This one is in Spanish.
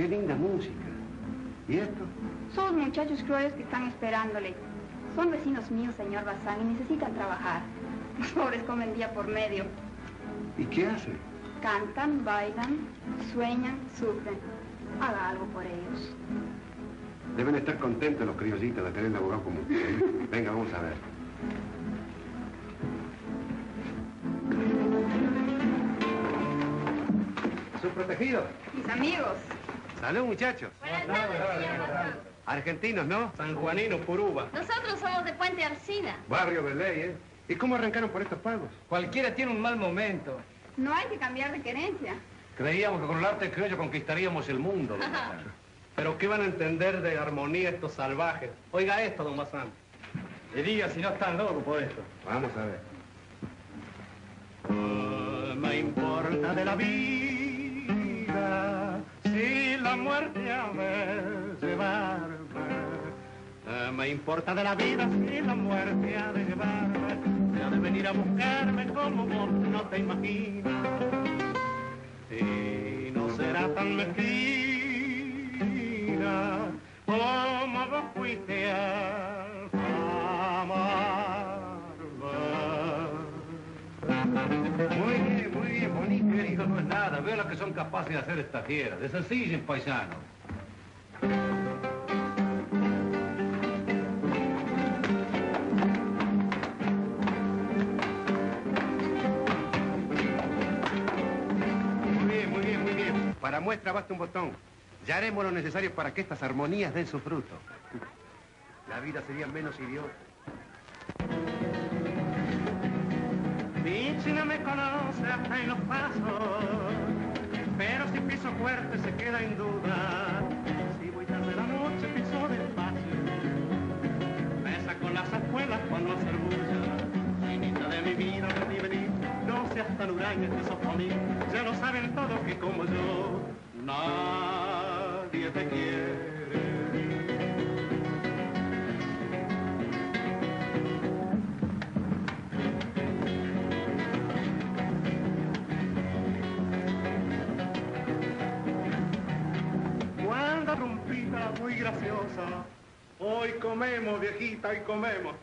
Qué linda música. ¿Y esto? Son los muchachos crueles que están esperándole. Son vecinos míos, señor Bazán, y necesitan trabajar. Los pobres comen día por medio. ¿Y qué hacen? Cantan, bailan, sueñan, sufren. Haga algo por ellos. Deben estar contentos los criollitas de tener un abogado como usted. Venga, vamos a ver. ¿Sus protegidos? Mis amigos. Salud, muchachos. Buenas tardes, señor Bazán. Argentinos, ¿no? Sanjuaninos, Puruba. Nosotros somos de Puente Alsina. Barrio Beley, ¿eh? ¿Y cómo arrancaron por estos pagos? Cualquiera tiene un mal momento. No hay que cambiar de querencia. Creíamos que con el arte criollo conquistaríamos el mundo. Pero ¿qué van a entender de armonía estos salvajes? Oiga esto, don Bazán. Y diga si no están locos por esto. Vamos a ver. ¿Qué me importa de la vida si la muerte ha de llevarme? ¿Qué me importa de la vida si la muerte ha de llevarme? Se ha de venir a buscarme como vos no te imaginas. Y no será tan mentira como vos fuiste al amarme. Muy bien, bonito, querido, no es nada. Veo lo que son capaces de hacer estas fieras. Desensillen, paisano. Para muestra basta un botón. Ya haremos lo necesario para que estas armonías den su fruto. La vida sería menos idiota. Mi china me conoce hasta en los pasos, pero si piso fuerte se queda en duda. Si voy tarde la noche piso despacio, me saco las escuelas cuando hacer bulla. Chinita de mi vida, de mi venir. No seas tan huraña que sos por mí, ya lo saben todos que como yo nadie te quiere. Guarda rumpita muy graciosa, hoy comemos viejita, hoy comemos.